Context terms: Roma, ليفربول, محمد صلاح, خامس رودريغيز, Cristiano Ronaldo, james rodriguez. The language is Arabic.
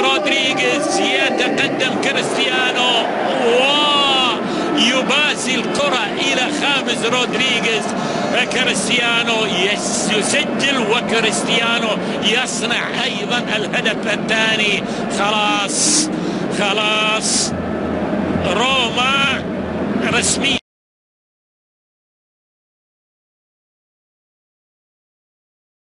رودريغيز، يتقدم كريستيانو ويباسي الكرة إلى خامس رودريغيز. كريستيانو يسجل وكريستيانو يصنع أيضا الهدف الثاني. خلاص روما رسميا